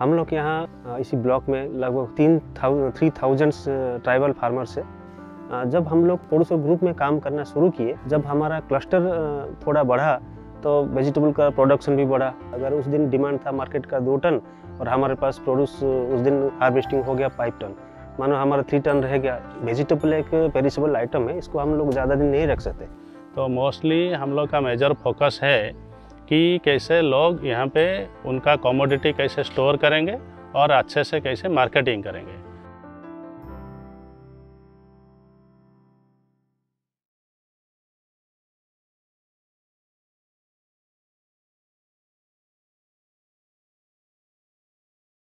हम लोग यहाँ इसी ब्लॉक में लगभग 3,000 ट्राइबल फार्मर्स है। जब हम लोग प्रोड्यूसर ग्रुप में काम करना शुरू किए, जब हमारा क्लस्टर थोड़ा बढ़ा तो वेजिटेबल का प्रोडक्शन भी बढ़ा। अगर उस दिन डिमांड था मार्केट का 2 टन और हमारे पास प्रोड्यूस उस दिन हार्वेस्टिंग हो गया 5 टन, मानो हमारा 3 टन रह गया। वेजिटेबल एक पेरिशेबल आइटम है, इसको हम लोग ज़्यादा दिन नहीं रख सकते। तो मोस्टली हम लोग का मेजर फोकस है कि कैसे लोग यहाँ पे उनका कॉमोडिटी कैसे स्टोर करेंगे और अच्छे से कैसे मार्केटिंग करेंगे।